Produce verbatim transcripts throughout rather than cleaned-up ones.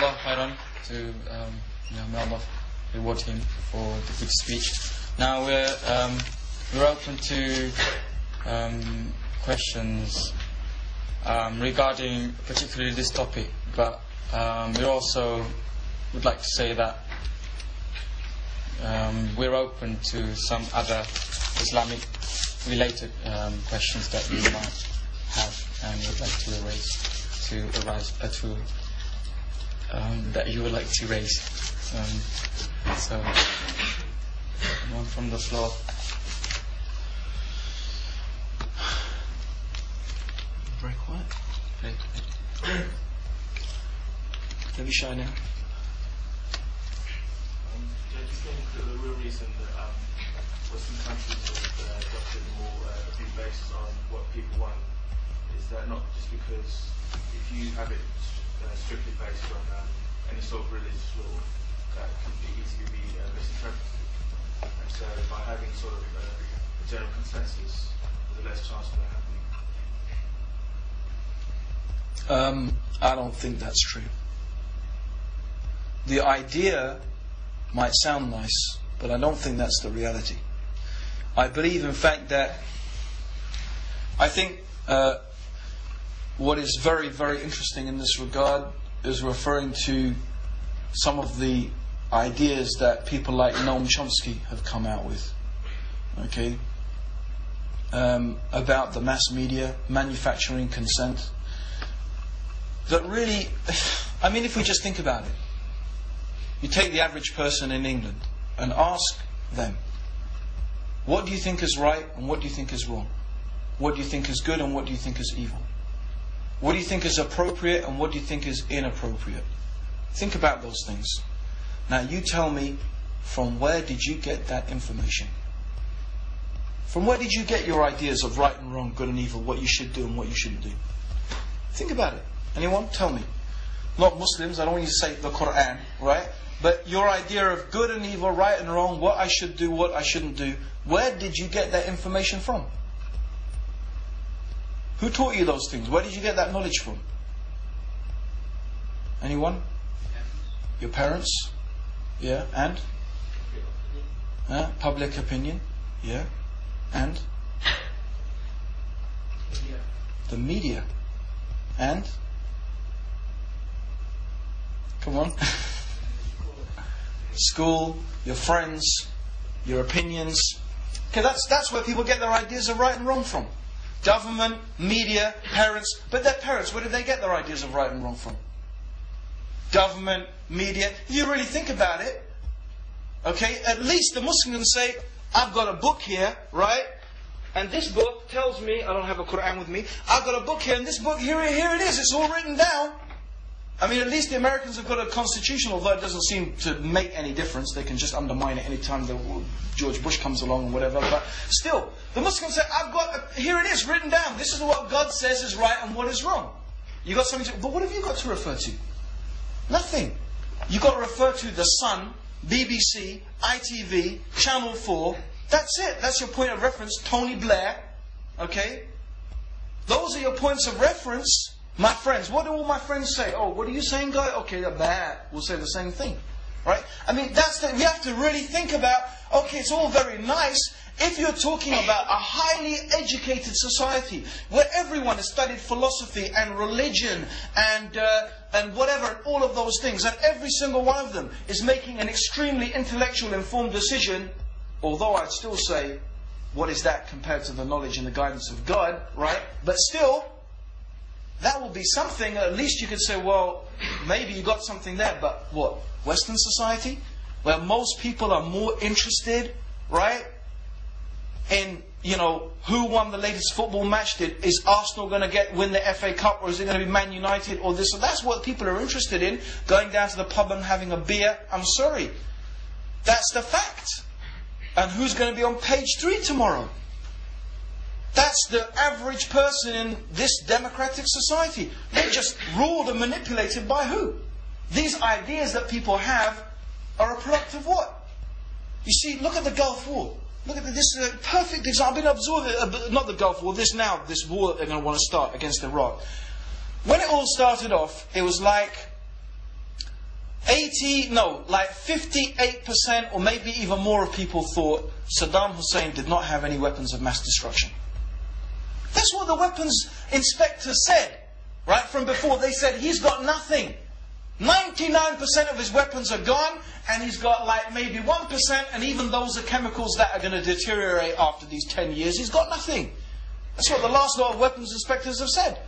Jazakallah khairan to, um, you know, may Allah reward him for the good speech. Now we're, um, we're open to um, questions um, regarding particularly this topic, but um, we also would like to say that um, we're open to some other Islamic related um, questions that you might have and would like to raise. To arise, uh, to, um, that you would like to raise. Um, so, one from the floor. Very quiet. Very quiet. Don't be shy now. Um, I just think that the real reason that um, Western countries have uh, adopted more uh, been based on what people want is that not just because. If you have it uh, strictly based on um, any sort of religious law, that can be easily be uh, misinterpreted. And so by having sort of uh, a general consensus, there's a less chance of that happening. Um, I don't think that's true. The idea might sound nice, but I don't think that's the reality. I believe, in fact, that I think uh, what is very, very interesting in this regard is referring to some of the ideas that people like Noam Chomsky have come out with, okay, um, about the mass media, manufacturing consent. That really, I mean, if we just think about it, you take the average person in England and ask them, what do you think is right and what do you think is wrong? What do you think is good and what do you think is evil? What do you think is appropriate and what do you think is inappropriate? Think about those things. Now you tell me, from where did you get that information? From where did you get your ideas of right and wrong, good and evil, what you should do and what you shouldn't do? Think about it. Anyone? Tell me. Not Muslims, I don't want you to say the Quran, right? But your idea of good and evil, right and wrong, what I should do, what I shouldn't do, where did you get that information from? Who taught you those things? Where did you get that knowledge from? Anyone? Your parents? Yeah, and? Uh, public opinion? Yeah, and? The media? And? Come on. School, your friends, your opinions. Okay, that's, that's where people get their ideas of right and wrong from. Government, media, parents. But their parents, where did they get their ideas of right and wrong from? Government, media. If you really think about it, okay, at least the Muslims say, I've got a book here, right? And this book tells me, I don't have a Quran with me, I've got a book here, and this book, here, here it is, it's all written down. I mean, at least the Americans have got a constitution, although it doesn't seem to make any difference. They can just undermine it any time the, George Bush comes along or whatever. But still, the Muslims say, I've got, a, here it is, written down. This is what God says is right and what is wrong. You got something to, but what have you got to refer to? Nothing. You've got to refer to the Sun, B B C, I T V, Channel four. That's it. That's your point of reference. Tony Blair. Okay? Those are your points of reference. My friends, what do all my friends say? Oh, what are you saying, guy? Okay, bad. We'll say the same thing, right? I mean, that's the, we have to really think about, okay, it's all very nice if you're talking about a highly educated society where everyone has studied philosophy and religion and, uh, and whatever, all of those things, and every single one of them is making an extremely intellectual, informed decision, although I'd still say, what is that compared to the knowledge and the guidance of God, right? But still, that will be something, at least you could say, well, maybe you got something there, but what? Western society? Where most people are more interested, right? In, you know, who won the latest football match? Did, is Arsenal going to get win the F A Cup, or is it going to be Man United, or this? So that's what people are interested in, going down to the pub and having a beer. I'm sorry. That's the fact. And who's going to be on page three tomorrow? That's the average person in this democratic society. They're just ruled and manipulated by who? These ideas that people have are a product of what? You see, look at the Gulf War. Look at the, this is a perfect example. I've been observing, uh, not the Gulf War, this now, this war that they're going to want to start against Iraq. When it all started off, it was like eighty, no, like fifty-eight percent or maybe even more of people thought Saddam Hussein did not have any weapons of mass destruction. That's what the weapons inspector said, right, from before. They said, he's got nothing. ninety-nine percent of his weapons are gone, and he's got like maybe one percent, and even those are chemicals that are going to deteriorate after these ten years. He's got nothing. That's what the last lot of weapons inspectors have said.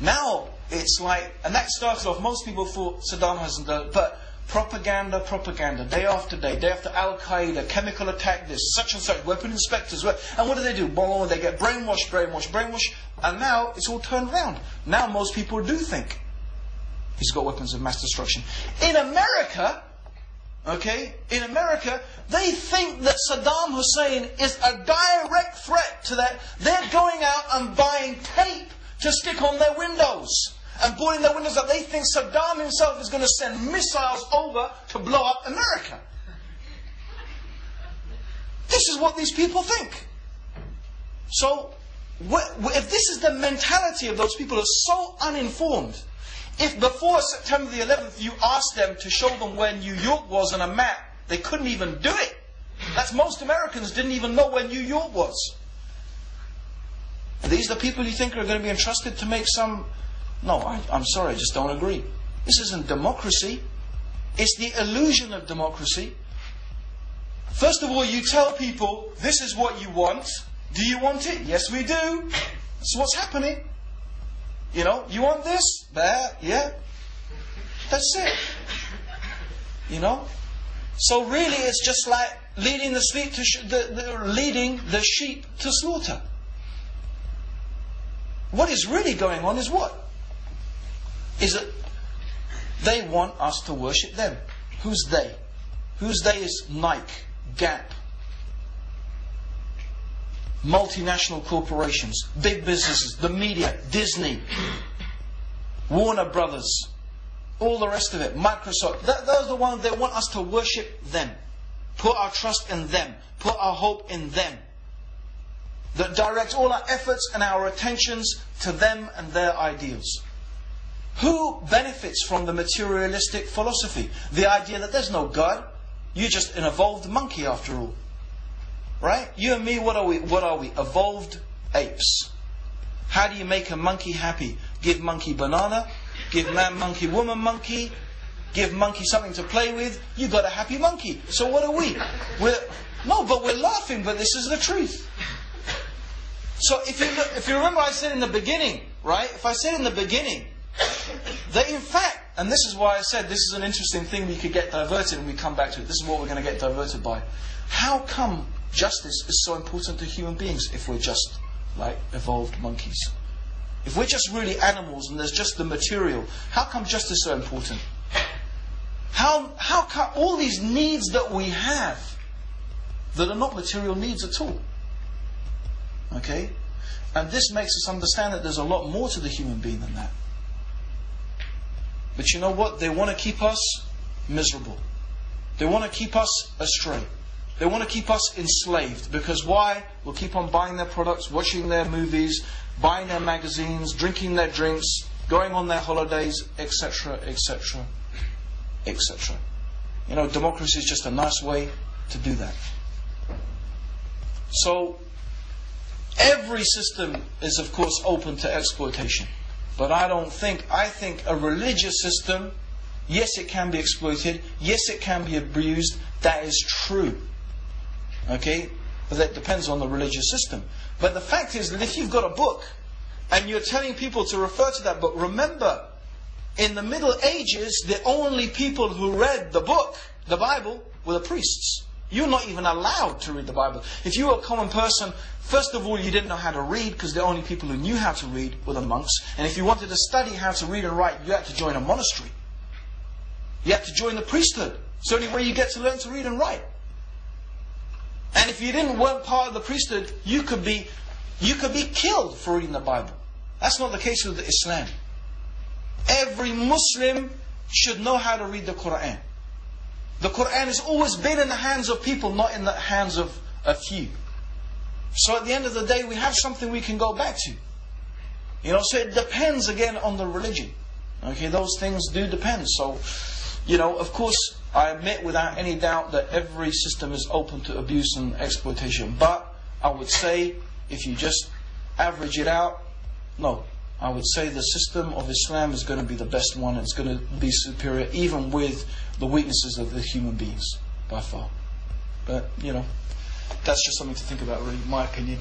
Now, it's like, and that started off, most people thought Saddam hasn't done it, but propaganda, propaganda, day after day, day after Al-Qaeda, chemical attack, this, such and such, weapon inspectors, and what do they do? Well, they get brainwashed, brainwashed, brainwashed, and now it's all turned around. Now most people do think he's got weapons of mass destruction. In America, okay, in America, they think that Saddam Hussein is a direct threat to that. They're going out and buying tape to stick on their windows and boarding their windows up. They think Saddam himself is going to send missiles over to blow up America. This is what these people think. So, if this is the mentality of those people who are so uninformed, if before September the eleventh you asked them to show them where New York was on a map, they couldn't even do it. That's most Americans didn't even know where New York was. Are these the people you think are going to be entrusted to make some... No, I, I'm sorry, I just don't agree. This isn't democracy. It's the illusion of democracy. First of all, you tell people, this is what you want. Do you want it? Yes, we do. That's what's happening. You know, you want this? That, yeah. That's it. You know? So really, it's just like leading the, sheep to sh the, the, leading the sheep to slaughter. What is really going on is what? Is that they want us to worship them. Who's they? Who's they is Nike, Gap, multinational corporations, big businesses, the media, Disney, Warner Brothers, all the rest of it, Microsoft. That, those are the ones that want us to worship them, put our trust in them, put our hope in them, that directs all our efforts and our attentions to them and their ideals. Who benefits from the materialistic philosophy? The idea that there's no God, you're just an evolved monkey after all. Right? You and me, what are we? What are we? Evolved apes. How do you make a monkey happy? Give monkey banana, give man monkey, woman monkey, give monkey something to play with, you got a happy monkey. So what are we? We're, no, but we're laughing, but this is the truth. So if you, look, if you remember I said in the beginning, right? If I said in the beginning, that in fact, and this is why I said this is an interesting thing we could get diverted when we come back to it. This is what we're going to get diverted by. How come justice is so important to human beings if we're just like evolved monkeys? If we're just really animals and there's just the material, how come justice is so important? How, how come all these needs that we have that are not material needs at all? Okay? And this makes us understand that there's a lot more to the human being than that. But you know what? They want to keep us miserable. They want to keep us astray. They want to keep us enslaved. Because why? We'll keep on buying their products, watching their movies, buying their magazines, drinking their drinks, going on their holidays, et cetera, et cetera, et cetera. You know, democracy is just a nice way to do that. So, every system is of course open to exploitation. But I don't think, I think a religious system, yes it can be exploited, yes it can be abused, that is true. Okay? But that depends on the religious system. But the fact is that if you've got a book, and you're telling people to refer to that book, remember, in the Middle Ages, the only people who read the book, the Bible, were the priests. You're not even allowed to read the Bible. If you were a common person, first of all, you didn't know how to read, because the only people who knew how to read were the monks. And if you wanted to study how to read and write, you had to join a monastery. You had to join the priesthood. It's the only way you get to learn to read and write. And if you didn't weren't part of the priesthood, you could be, you could be killed for reading the Bible. That's not the case with Islam. Every Muslim should know how to read the Quran. The Quran has always been in the hands of people, not in the hands of a few. So at the end of the day, we have something we can go back to. You know, so it depends again on the religion. Okay, those things do depend. So, you know, of course, I admit without any doubt that every system is open to abuse and exploitation. But I would say, if you just average it out, no. I would say the system of Islam is going to be the best one. It's going to be superior, even with the weaknesses of the human beings, by far. But, you know, that's just something to think about, really, my opinion.